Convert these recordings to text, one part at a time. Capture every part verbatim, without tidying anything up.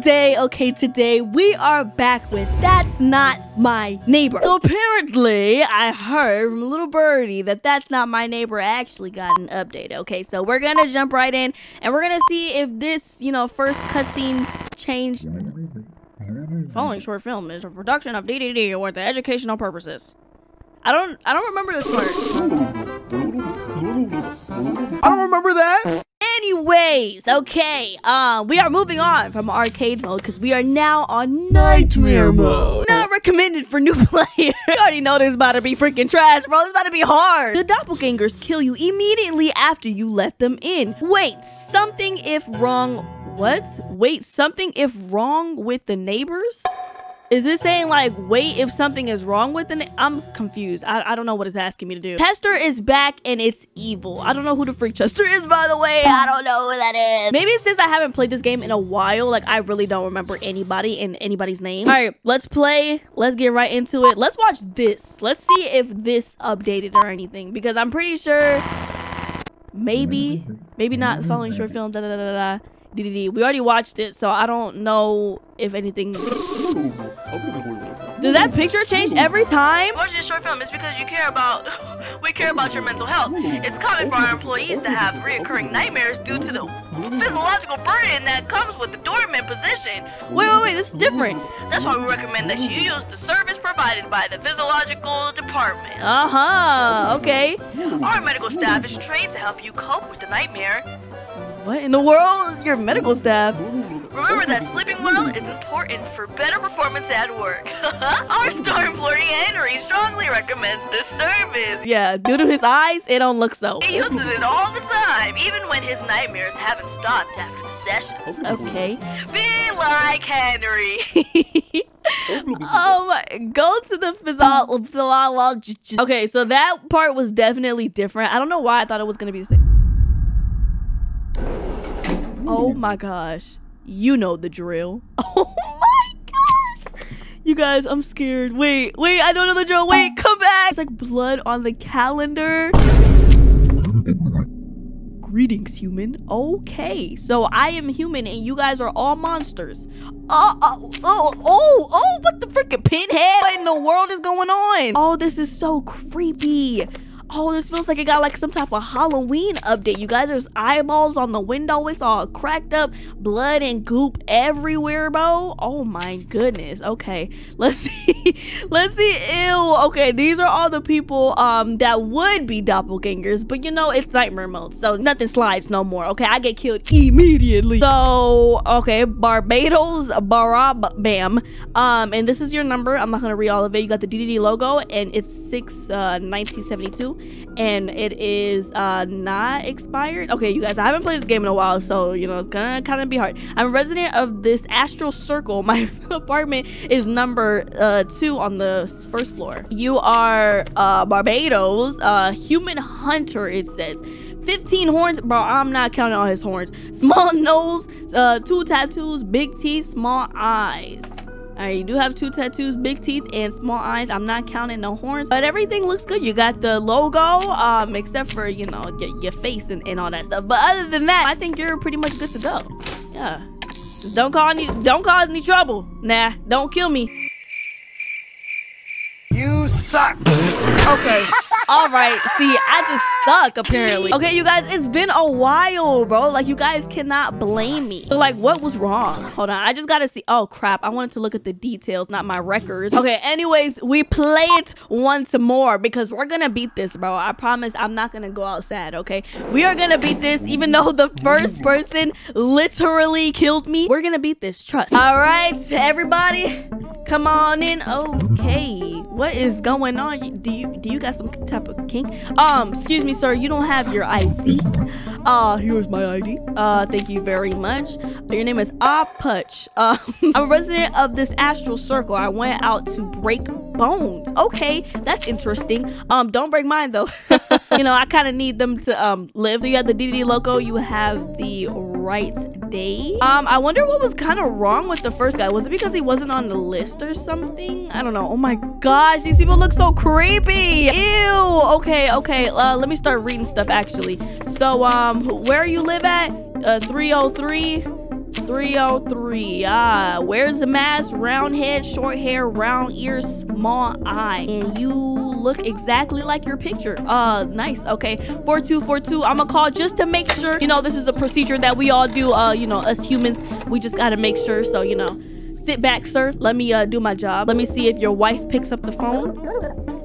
day, okay, today we are back with That's Not My Neighbor. So apparently, I heard from Little Birdie that That's Not My Neighbor actually got an update, okay? So we're gonna jump right in, and we're gonna see if this, you know, first cutscene changed. Following short film is a production of D D D with the educational purposes. I don't, I don't remember this part. I don't remember that! Anyways, okay, uh, we are moving on from arcade mode because we are now on nightmare mode. Not recommended for new players. You already know this is about to be freaking trash, bro. It's about to be hard. The doppelgangers kill you immediately after you let them in. Wait, something if wrong... What? Wait, something if wrong with the neighbors? Is this saying, like, wait if something is wrong with it? I'm confused. I, I don't know what it's asking me to do. Chester is back and it's evil. I don't know who the freak Chester is, by the way. I don't know who that is. Maybe it's since I haven't played this game in a while. Like, I really don't remember anybody and anybody's name. All right, let's play. Let's get right into it. Let's watch this. Let's see if this updated or anything. Because I'm pretty sure maybe, maybe not following short film. Da da da da da. D D D. We already watched it, so I don't know if anything... Does that picture change every time? Watching this short film is because you care about... we care about your mental health. It's common for our employees to have reoccurring nightmares due to the physiological burden that comes with the doorman position. Wait, wait, wait, this is different. That's why we recommend that you use the service provided by the physiological department. Uh-huh, okay. Our medical staff is trained to help you cope with the nightmare. What in the world is your medical staff? Remember that sleeping well is important for better performance at work. Our star employee Henry strongly recommends this service. Yeah, due to his eyes, it don't look so. He uses it all the time, even when his nightmares haven't stopped after the sessions. Okay. Be like Henry. Oh my, go to the physiology. Okay, so that part was definitely different. I don't know why I thought it was going to be the same. Oh my gosh. You know the drill. Oh my gosh. You guys, I'm scared. Wait, wait, I don't know the drill. Wait, come back. It's like blood on the calendar. Greetings, human. Okay, so I am human and you guys are all monsters. Oh, oh, oh, oh, oh, what the freaking pinhead? What in the world is going on? Oh, this is so creepy. Oh, this feels like it got like some type of Halloween update. You guys, there's eyeballs on the window. It's all cracked up. Blood and goop everywhere, bro. Oh my goodness. Okay, let's see. Let's see. Ew. Okay, these are all the people um, that would be doppelgangers. But you know, it's nightmare mode. So nothing slides no more. Okay, I get killed immediately. So, okay, Barbados, Barab Bam. Um, and this is your number. I'm not going to read all of it. You got the D D D logo and it's six nineteen seventy-two. And it is uh, not expired. Okay, you guys, I haven't played this game in a while, so, you know, it's gonna kind of be hard. I'm a resident of this astral circle. My apartment is number uh, two on the first floor. You are uh, Barbados, uh, human hunter, it says. fifteen horns, bro, I'm not counting all his horns. Small nose, uh, two tattoos, big teeth, small eyes. Alright, you do have two tattoos, big teeth and small eyes. I'm not counting no horns, but everything looks good. You got the logo, um, except for, you know, your, your face and, and all that stuff. But other than that, I think you're pretty much good to go. Yeah, just don't cause any, don't cause any trouble. Nah, don't kill me. You suck. Okay. All right, see, I just suck, apparently. Okay, you guys, it's been a while, bro. Like, you guys cannot blame me. So, like, what was wrong? Hold on, I just gotta see. Oh, crap, I wanted to look at the details, not my records. Okay, anyways, we play it once more because we're gonna beat this, bro. I promise I'm not gonna go outside, okay? We are gonna beat this, even though the first person literally killed me. We're gonna beat this, trust. All right, everybody, come on in. Okay, what is going on? Do you, do you got some type of kink? Um, excuse me, sir, you don't have your I D. Uh, here's my I D. Uh, thank you very much. Your name is Ah Putch. Uh, I'm a resident of this astral circle. I went out to break bones. Okay, that's interesting. Um, don't break mine, though. You know, I kind of need them to um live. So you have the D D D logo. You have the right day. Um, I wonder what was kind of wrong with the first guy. Was it because he wasn't on the list or something? I don't know. Oh, my gosh. These people look so creepy. Ew. Okay, okay. Uh, let me start reading stuff, actually. So, um, where you live at? Uh, three oh three. three oh three. Ah, wears a mask, round head, short hair, round ears, small eye, and you look exactly like your picture. Uh, nice. Okay, four two four two. I'm gonna call just to make sure. You know, this is a procedure that we all do. Uh, you know, us humans, we just gotta make sure. So you know, sit back, sir. Let me uh do my job. Let me see if your wife picks up the phone.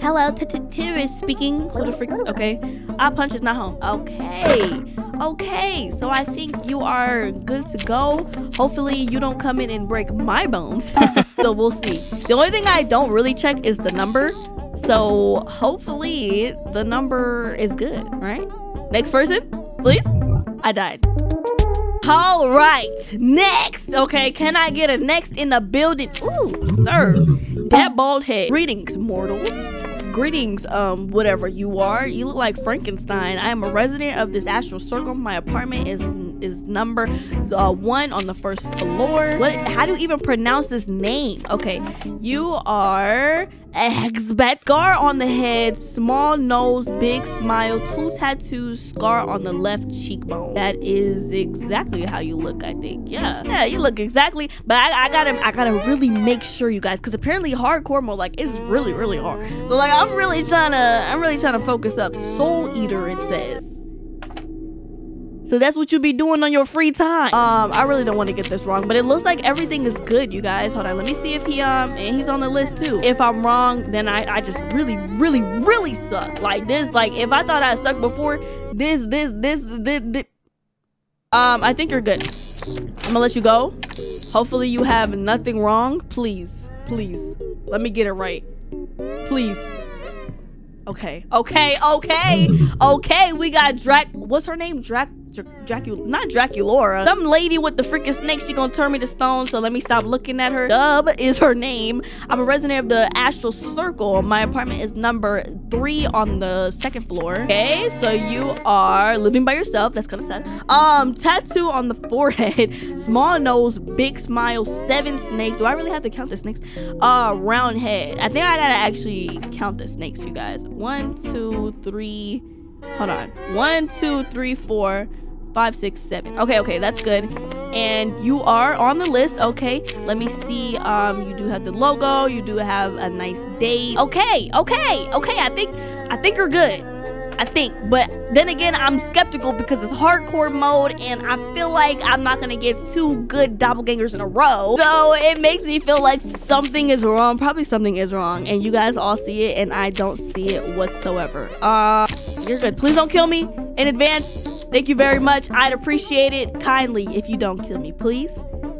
Hello, Terrorist speaking. Little freak. Okay. Our punch is not home. Okay. Okay. So I think you are good to go. Hopefully you don't come in and break my bones. So we'll see. The only thing I don't really check is the number. So hopefully the number is good, right? Next person, please. I died. All right. Next. Okay. Can I get a next in the building? Ooh, sir. That bald head. Greetings, mortal. Greetings, um, whatever you are. You look like Frankenstein. I am a resident of this astral circle. My apartment is is number uh, one on the first floor. What? How do you even pronounce this name? Okay, you are Exbet. Scar on the head, small nose, big smile, two tattoos, scar on the left cheekbone. That is exactly how you look, I think. Yeah, yeah, you look exactly. But I, I gotta, I gotta really make sure, you guys, because apparently hardcore mode, like, it's really, really hard. So like, I'm really trying to, I'm really trying to focus up. Soul Eater, it says. So that's what you be doing on your free time. Um, I really don't want to get this wrong, but it looks like everything is good, you guys. Hold on, let me see if he, um, and he's on the list too. If I'm wrong, then I, I just really, really, really suck. Like this, like if I thought I sucked before, this, this, this, this, this. Um, I think you're good. I'm gonna let you go. Hopefully you have nothing wrong. Please, please, let me get it right. Please. Okay, okay, okay, okay. We got Drac, what's her name? Drac. Dracula, not Draculaura. Some lady with the freaking snake, she gonna turn me to stone, so let me stop looking at her. Dub is her name. I'm a resident of the Astral Circle. My apartment is number three on the second floor. Okay, so you are living by yourself. That's kind of sad. Um, tattoo on the forehead, small nose, big smile, seven snakes. Do I really have to count the snakes? Uh, round head. I think I gotta actually count the snakes, you guys. One, two, three. Hold on. One, two, three, four. Five, six, seven. Okay, okay, that's good. And you are on the list. Okay, let me see. Um, you do have the logo. You do have a nice date. Okay, okay, okay. I think, I think you're good. I think. But then again, I'm skeptical because it's hardcore mode, and I feel like I'm not gonna get two good doppelgangers in a row. So it makes me feel like something is wrong. Probably something is wrong, and you guys all see it, and I don't see it whatsoever. Uh, you're good. Please don't kill me in advance. Thank you very much. I'd appreciate it kindly if you don't kill me, please.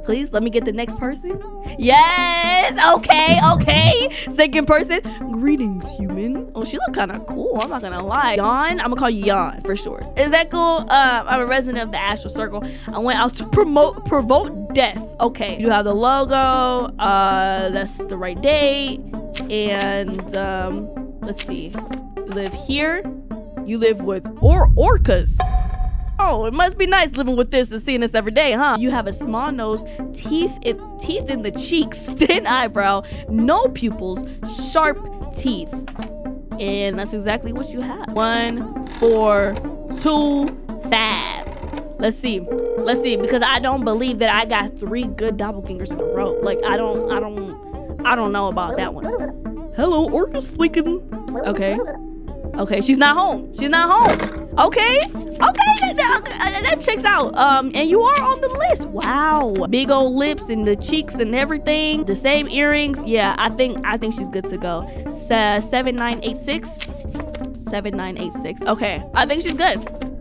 Please, let me get the next person. Yes, okay, okay. Second person. Greetings, human. Oh, she look kind of cool, I'm not gonna lie. Yawn, I'm gonna call you Yawn for sure. Is that cool? Um, I'm a resident of the Astral Circle. I went out to promote, provoke death. Okay, you have the logo. Uh, that's the right date. And um, let's see, live here. You live with or orcas. Oh, it must be nice living with this and seeing this every day, huh? You have a small nose, teeth it teeth in the cheeks, thin eyebrow, no pupils, sharp teeth. And that's exactly what you have. One, four, two, five. Let's see. Let's see. Because I don't believe that I got three good doppelgangers in a row. Like I don't I don't I don't know about that one. Hello, orcas speaking. Okay. Okay, she's not home. She's not home. Okay, okay, that, that, that checks out. Um, and you are on the list. Wow, big old lips and the cheeks and everything. The same earrings. Yeah, I think I think she's good to go. Uh, seven nine eight six. Seven nine eight six. Okay, I think she's good.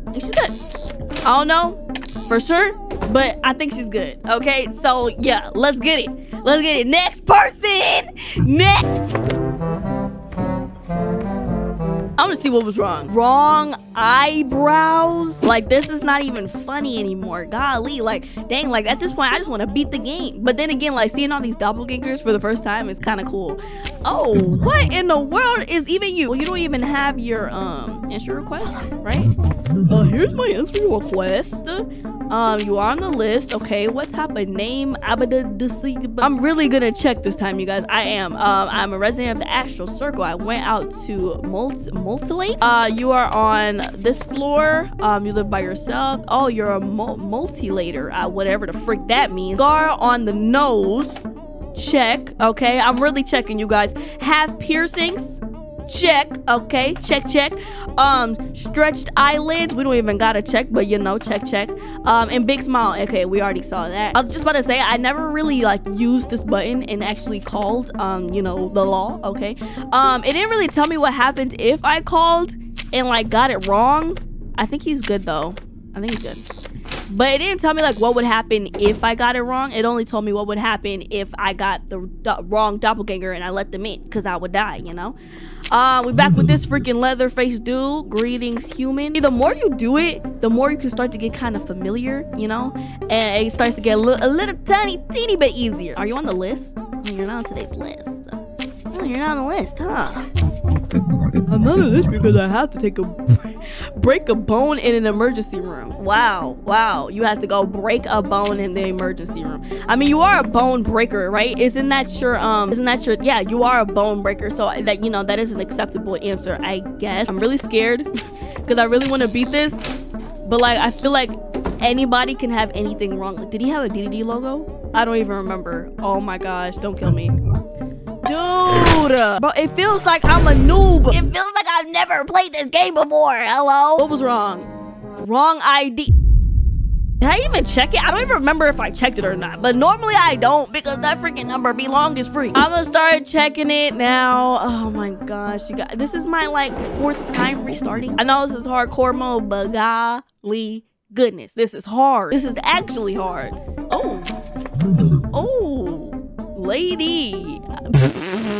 I think she's good. I don't know for sure, but I think she's good. Okay, so yeah, let's get it. Let's get it. Next person. Next. I'm gonna see what was wrong. Wrong eyebrows. Like this is not even funny anymore. Golly, like dang, like at this point I just want to beat the game. But then again, like seeing all these doppelgangers for the first time is kind of cool. Oh, what in the world is even you? Well, you don't even have your um answer request, right? Uh, here's my answer request. Um, you are on the list. Okay, what type of name? I'm really gonna check this time, you guys. I am. Um, I'm a resident of the Astral Circle. I went out to Mult Multilake. Uh, you are on this floor. Um, you live by yourself. Oh, you're a mul multilater. Uh, whatever the frick that means. Scar on the nose. Check. Okay, I'm really checking, you guys. Have piercings. Check. Okay, check, check. Um stretched eyelids, we don't even gotta check, but you know, check, check. Um and big smile. Okay, we already saw that. I was just about to say, I never really like used this button and actually called um you know, the law. Okay, um it didn't really tell me what happened if I called and like got it wrong. I think he's good though. I think he's good. But it didn't tell me, like, what would happen if I got it wrong. It only told me what would happen if I got the do wrong doppelganger and I let them in, because I would die, you know? Uh, we're back with this freaking leather-faced dude. Greetings, human. The more you do it, the more you can start to get kind of familiar, you know? And it starts to get a little, a little tiny, teeny bit easier. Are you on the list? You're not on today's list. Oh, you're not on the list, huh? I'm not on this because I have to take a break a bone in an emergency room. Wow, wow. You have to go break a bone in the emergency room. I mean, you are a bone breaker, right? Isn't that your, um, isn't that your, yeah, you are a bone breaker. So that, you know, that is an acceptable answer, I guess. I'm really scared because I really want to beat this. But like, I feel like anybody can have anything wrong. Like, did he have a D D D logo? I don't even remember. Oh my gosh, don't kill me. Dude, bro, it feels like I'm a noob. It feels like I've never played this game before. Hello? What was wrong? Wrong I D. Did I even check it? I don't even remember if I checked it or not. But normally I don't, because that freaking number be long is free. I'm gonna start checking it now. Oh my gosh, you guys. This is my like fourth time restarting. I know this is hardcore mode, but golly goodness, this is hard. This is actually hard. Oh. Oh. Lady,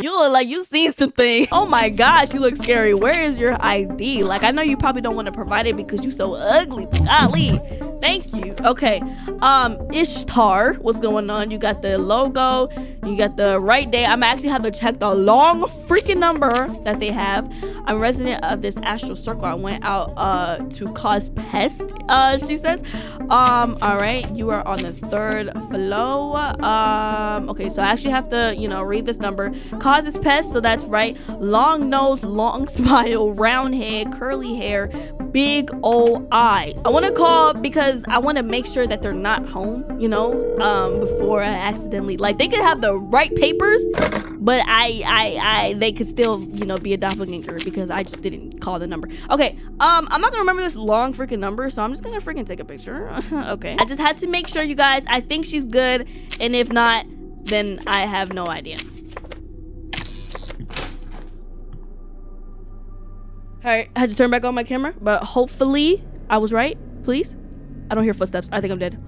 you look like you've seen something. Oh my gosh, you look scary. Where is your I D? Like, I know you probably don't want to provide it because you so ugly, but golly, thank you. Okay, um, Ishtar, what's going on? You got the logo, you got the right day. I'm actually have to check the long freaking number that they have. I'm a resident of this Astral Circle. I went out uh, to cause pest, uh, she says. Um, all right, you are on the third floor. Um, okay, so I actually have to, you know, read this number. Causes pests, so that's right. Long nose, long smile, round head, curly hair, big old eyes. I want to call because I want to make sure that they're not home, you know, um, before I accidentally, like, they could have the right papers, but I, I, I, they could still, you know, be a doppelganger because I just didn't call the number. Okay, um, I'm not gonna remember this long freaking number, so I'm just gonna freaking take a picture. Okay, I just had to make sure, you guys. I think she's good, and if not, then I have no idea. All right, I had to turn back on my camera, but hopefully I was right. Please, I don't hear footsteps. I think I'm dead.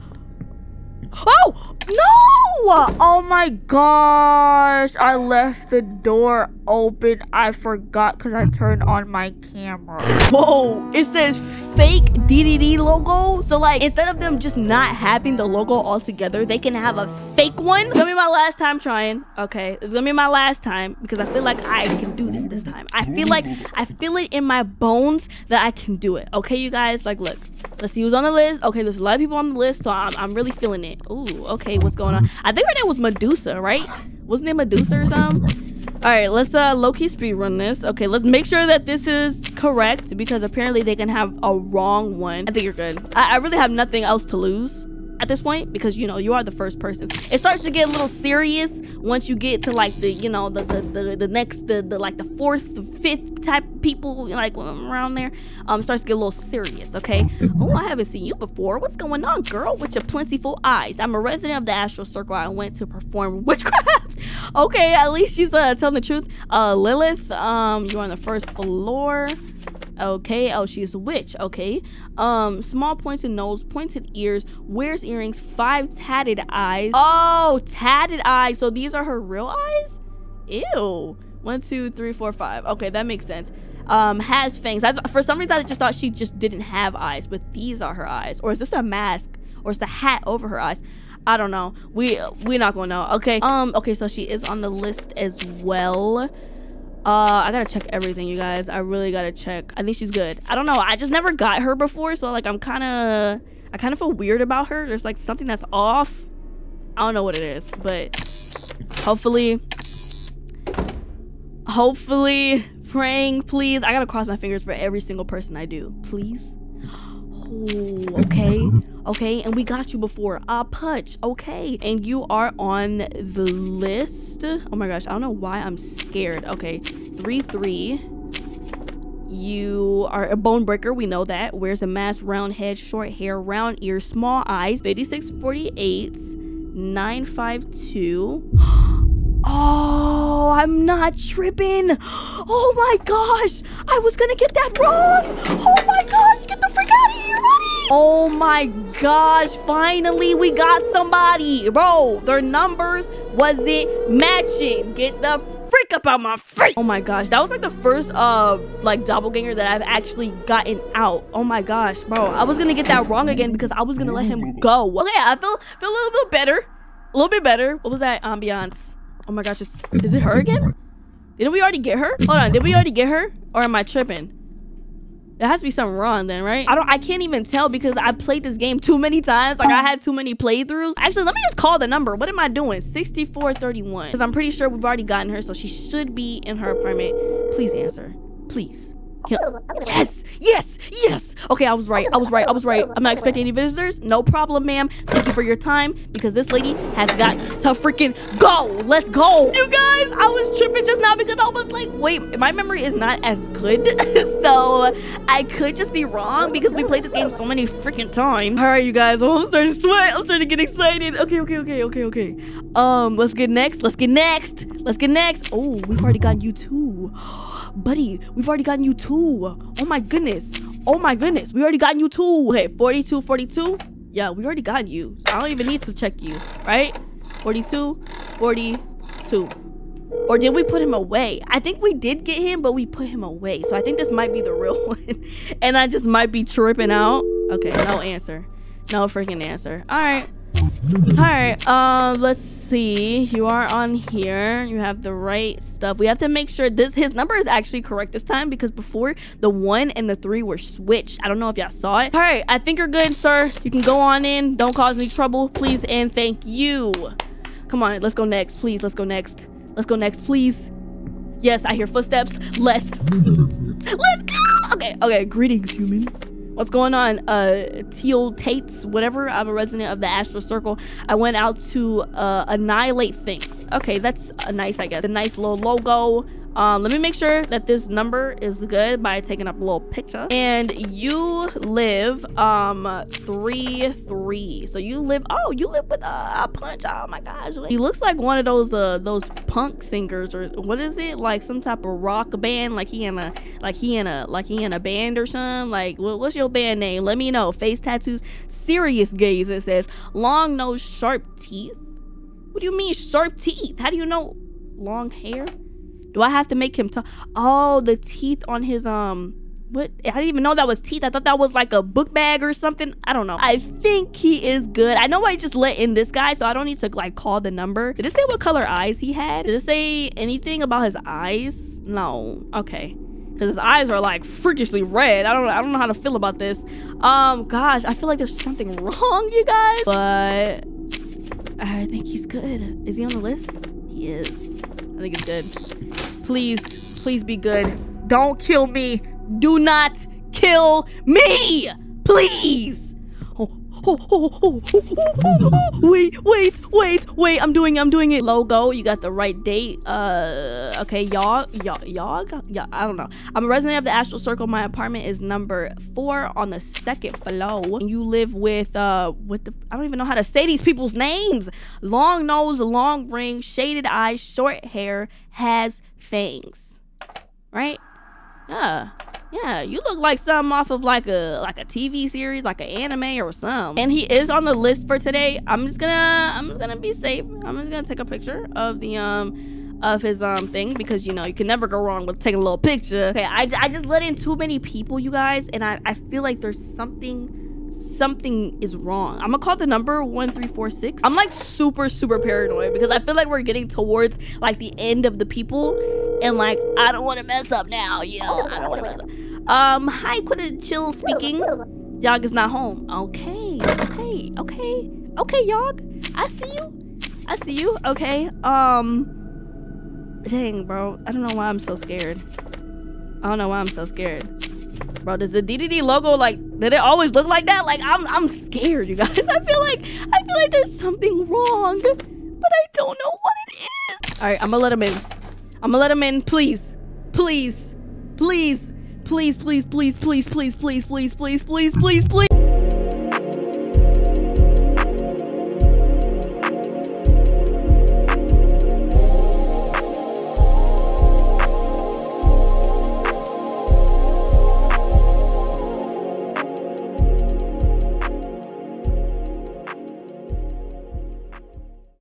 Oh no! Oh my gosh! I left the door open. I forgot because I turned on my camera. Whoa! It says fake D D D logo. So like, instead of them just not having the logo altogether, they can have a fake one. It's gonna be my last time trying. Okay, it's gonna be my last time because I feel like I can do this this time. I feel like I feel it in my bones that I can do it. Okay, you guys. Like, look. Let's see who's on the list. Okay, there's a lot of people on the list, so I'm, I'm really feeling it. Ooh, okay, what's going on? I think her name was Medusa, right? Wasn't it Medusa or something? All right, let's uh, low-key speedrun this. Okay, let's make sure that this is correct because apparently they can have a wrong one. I think you're good. I, I really have nothing else to lose at this point because, you know, you are the first person. It starts to get a little serious once you get to, like, the, you know, the, the, the, the next, the, the, like, the fourth, the fifth type people, like, around there. Um, starts to get a little serious, okay? Oh, I haven't seen you before. What's going on, girl, with your plentiful eyes? I'm a resident of the Astral Circle. I went to perform witchcraft. Okay, at least she's uh, telling the truth. Uh, Lilith, um, you're on the first floor. Okay, oh, she's a witch, okay. Um, small pointed nose, pointed ears, wears earrings, five tatted eyes. Oh, tatted eyes, so these are her real eyes? Ew, one, two, three, four, five. Okay, that makes sense. Um, has fangs. I th for some reason, I just thought she just didn't have eyes, but these are her eyes. Or is this a mask? Or is the hat over her eyes? I don't know. We we're not gonna know. Okay. Um. Okay. So she is on the list as well. Uh, I gotta check everything, you guys. I really gotta check. I think she's good. I don't know. I just never got her before, so like I'm kind of, I kind of feel weird about her. There's like something that's off. I don't know what it is, but hopefully, hopefully, praying, please. I gotta cross my fingers for every single person I do, please. Ooh, okay, okay, and we got you before. Uh, Putch, okay, and you are on the list. Oh my gosh, I don't know why I'm scared. Okay, three, three. You are a bone breaker, we know that. Wears a mask, round head, short hair, round ears, small eyes. fifty-six forty-eight, nine five two. Oh, I'm not tripping. Oh my gosh, I was gonna get that wrong. Oh my gosh, get the freak out of here, buddy. Oh my gosh, finally we got somebody. Bro, their numbers wasn't matching. Get the freak up out my face. Oh my gosh, that was like the first uh like doppelganger that I've actually gotten out. Oh my gosh, bro, I was gonna get that wrong again because I was gonna let him go. Okay, I feel, feel a little bit better. A little bit better. What was that ambiance? Oh my gosh, is, is it her again? Didn't we already get her? Hold on, did we already get her? Or am I tripping? There has to be something wrong then, right? I don't, I can't even tell because I played this game too many times. Like I had too many playthroughs. Actually, let me just call the number. What am I doing? sixty-four thirty-one. Because I'm pretty sure we've already gotten her, so she should be in her apartment. Please answer, please. Yes, yes, yes. Okay, I was right, I was right, I was right. I'm not expecting any visitors. No problem, ma'am. Thank you for your time because this lady has got to freaking go. Let's go. You guys, I was tripping just now because I was like, wait, my memory is not as good. So I could just be wrong because we played this game so many freaking times. All right, you guys, oh, I'm starting to sweat. I'm starting to get excited. Okay, okay, okay, okay, okay. Um, let's get next, let's get next. Let's get next. Oh, we've already gotten you too. Buddy, we've already gotten you too. Oh my goodness. Oh my goodness. We already gotten you too. Okay, forty-two, forty-two. Yeah, we already got you. So I don't even need to check you, right? forty-two, forty-two. Or did we put him away? I think we did get him, but we put him away. So I think this might be the real one. And I just might be tripping out. Okay, no answer. No freaking answer. All right. All right, um, let's see. You are on here. You have the right stuff. We have to make sure this his number is actually correct this time because before the one and the three were switched. I don't know if y'all saw it. All right, I think you're good, sir. You can go on in. Don't cause any trouble, please, and thank you. Come on, let's go next, please. Let's go next. Let's go next, please. Yes, I hear footsteps. Let's let's go. Okay, okay. Greetings, human. What's going on? Uh, Teal Tates, whatever. I'm a resident of the Astral Circle. I went out to uh, annihilate things. Okay, that's a nice, I guess. A nice little logo. Um, let me make sure that this number is good by taking up a little picture. And you live um three three. So you live. Oh, you live with uh, a Punch. Oh my gosh, he looks like one of those uh those punk singers or what is it, like some type of rock band? Like he in a like he in a like he in a band or something. Like what, what's your band name? Let me know. Face tattoos, serious gaze. It says long nose, sharp teeth. What do you mean sharp teeth? How do you know? Long hair. Do I have to make him talk? Oh, the teeth on his, um, what? I didn't even know that was teeth. I thought that was like a book bag or something. I don't know. I think he is good. I know I just let in this guy, so I don't need to like call the number. Did it say what color eyes he had? Did it say anything about his eyes? No. Okay. Cause his eyes are like freakishly red. I don't I don't know how to feel about this. Um, gosh, I feel like there's something wrong, you guys. But I think he's good. Is he on the list? He is. I think it's good. Please, please be good. Don't kill me. Do not kill me, please. Oh, oh, oh, oh, oh, oh, oh, oh. Wait, wait, wait, wait. I'm doing it. I'm doing it. Logo. You got the right date. Uh, okay, y'all, y'all, y'all, y'all. I don't know. I'm a resident of the Astral Circle. My apartment is number four on the second floor. And you live with uh, with the. I don't even know how to say these people's names. Long nose, long ring, shaded eyes, short hair, has fangs, right? Yeah, yeah, you look like something off of like a like a T V series, like an anime or something. And he is on the list for today. I'm just gonna I'm just gonna be safe. I'm just gonna take a picture of the um of his um thing because you know you can never go wrong with taking a little picture. Okay, I, I just let in too many people, you guys, and I, I feel like there's something something is wrong. I'm gonna call the number one three four six. I'm like super, super paranoid because I feel like we're getting towards like the end of the people, and like I don't want to mess up now, you know. I don't want to mess up. Um, hi, Quidditch Chill speaking. Yog is not home. Okay, okay, okay, okay, Yog. I see you. I see you. Okay. Um. Dang, bro. I don't know why I'm so scared. I don't know why I'm so scared. Bro, does the D D D logo, like, did it always look like that? Like, I'm I'm scared, you guys. I feel like, I feel like there's something wrong, but I don't know what it is. All right, I'm gonna let him in. I'm gonna let him in, please. Please, please, please, please, please, please, please, please, please, please, please, please, please, please.